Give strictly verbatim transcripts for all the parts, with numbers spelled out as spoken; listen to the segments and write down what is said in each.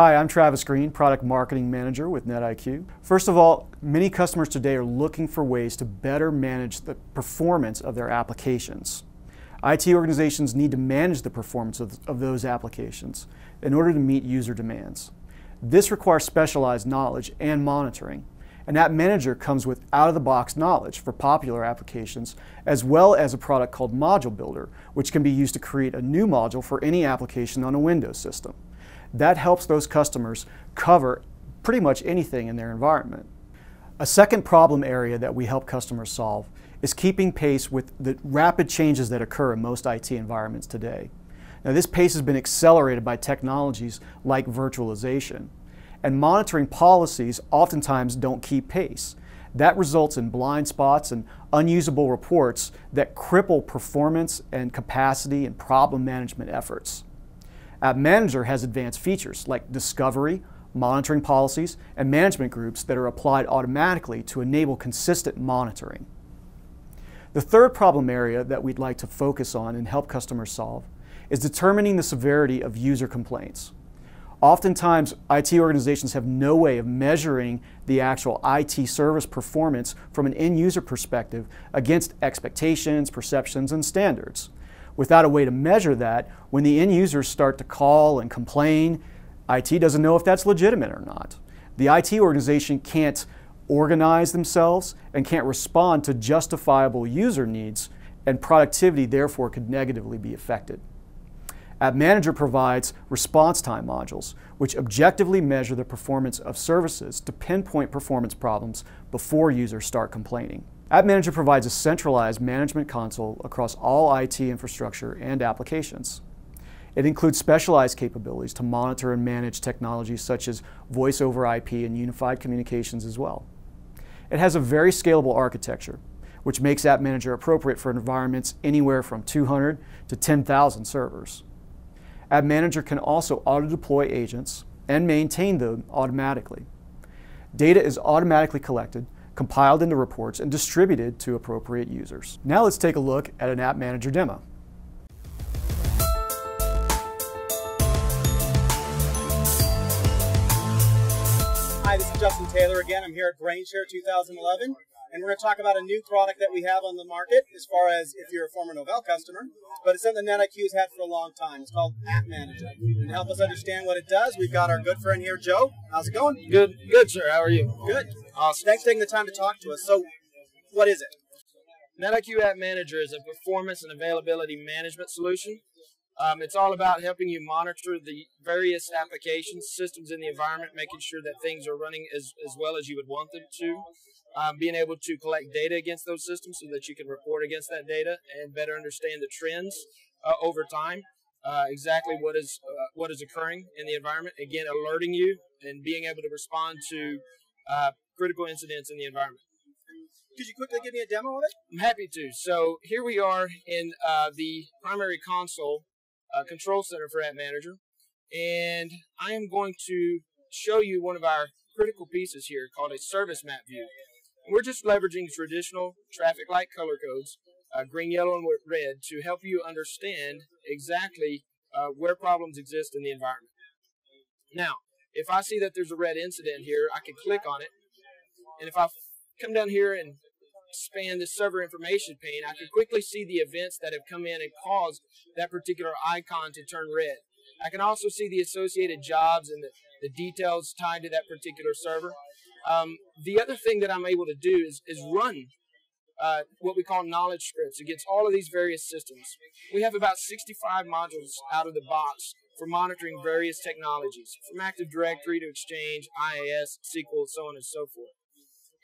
Hi, I'm Travis Green, Product Marketing Manager with NetIQ. First of all, many customers today are looking for ways to better manage the performance of their applications. I T organizations need to manage the performance of, of those applications in order to meet user demands. This requires specialized knowledge and monitoring. An App Manager comes with out-of-the-box knowledge for popular applications, as well as a product called Module Builder, which can be used to create a new module for any application on a Windows system. That helps those customers cover pretty much anything in their environment. A second problem area that we help customers solve is keeping pace with the rapid changes that occur in most I T environments today. Now, this pace has been accelerated by technologies like virtualization, and monitoring policies oftentimes don't keep pace. That results in blind spots and unusable reports that cripple performance and capacity and problem management efforts. App Manager has advanced features like discovery, monitoring policies, and management groups that are applied automatically to enable consistent monitoring. The third problem area that we'd like to focus on and help customers solve is determining the severity of user complaints. Oftentimes, I T organizations have no way of measuring the actual I T service performance from an end-user perspective against expectations, perceptions, and standards. Without a way to measure that, when the end users start to call and complain, I T doesn't know if that's legitimate or not. The I T organization can't organize themselves and can't respond to justifiable user needs, and productivity therefore could negatively be affected. App Manager provides response time modules, which objectively measure the performance of services to pinpoint performance problems before users start complaining. App Manager provides a centralized management console across all I T infrastructure and applications. It includes specialized capabilities to monitor and manage technologies such as voice over I P and unified communications as well. It has a very scalable architecture, which makes App Manager appropriate for environments anywhere from two hundred to ten thousand servers. App Manager can also auto-deploy agents and maintain them automatically. Data is automatically collected, compiled into reports, and distributed to appropriate users. Now let's take a look at an App Manager demo. Hi, this is Justin Taylor again. I'm here at BrainShare two thousand eleven, and we're going to talk about a new product that we have on the market as far as if you're a former Novell customer, but it's something NetIQ has had for a long time. It's called App Manager. And to help us understand what it does, we've got our good friend here, Joe. How's it going? Good, good, sir. How are you? Good. Awesome. Thanks for taking the time to talk to us. So, what is it? NetIQ App Manager is a performance and availability management solution. Um, it's all about helping you monitor the various applications, systems in the environment, making sure that things are running as, as well as you would want them to. Um, being able to collect data against those systems so that you can report against that data and better understand the trends uh, over time, uh, exactly what is uh, what is occurring in the environment. Again, alerting you and being able to respond to uh, critical incidents in the environment. Could you quickly give me a demo of it? I'm happy to. So here we are in uh, the primary console uh, control center for App Manager, and I am going to show you one of our critical pieces here called a service map view. We're just leveraging traditional traffic light color codes, uh, green, yellow, and red, to help you understand exactly uh, where problems exist in the environment. Now, if I see that there's a red incident here, I can click on it. And if I come down here and span this server information pane, I can quickly see the events that have come in and caused that particular icon to turn red. I can also see the associated jobs and the, the details tied to that particular server. Um, the other thing that I'm able to do is, is run uh, what we call knowledge scripts against all of these various systems. We have about sixty-five modules out of the box for monitoring various technologies, from Active Directory to Exchange, I A S, S Q L, so on and so forth.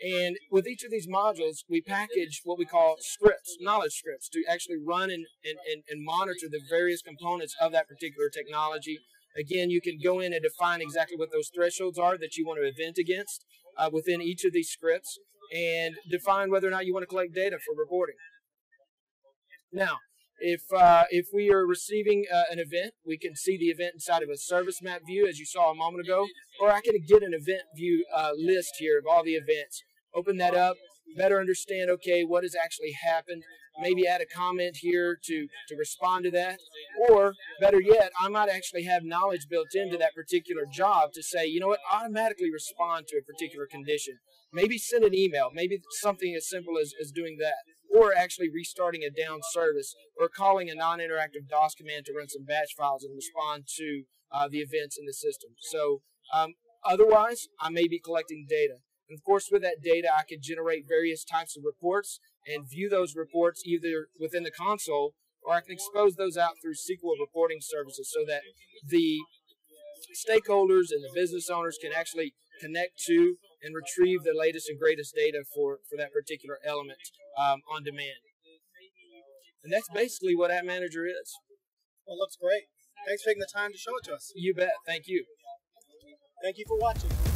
And with each of these modules, we package what we call scripts, knowledge scripts, to actually run and, and, and, and monitor the various components of that particular technology. Again, you can go in and define exactly what those thresholds are that you want to event against uh, within each of these scripts, and define whether or not you want to collect data for reporting. Now, if, uh, if we are receiving uh, an event, we can see the event inside of a service map view, as you saw a moment ago, or I can get an event view uh, list here of all the events. Open that up, better understand, okay, what has actually happened, maybe add a comment here to, to respond to that. Or better yet, I might actually have knowledge built into that particular job to say, you know what, automatically respond to a particular condition. Maybe send an email, maybe something as simple as, as doing that. Or actually restarting a down service or calling a non-interactive DOS command to run some batch files and respond to uh, the events in the system. So um, otherwise, I may be collecting data. And of course, with that data, I could generate various types of reports and view those reports either within the console, or I can expose those out through S Q L reporting services so that the stakeholders and the business owners can actually connect to and retrieve the latest and greatest data for, for that particular element um, on demand. And that's basically what App Manager is. Well, it looks great. Thanks for taking the time to show it to us. You bet. Thank you. Thank you for watching.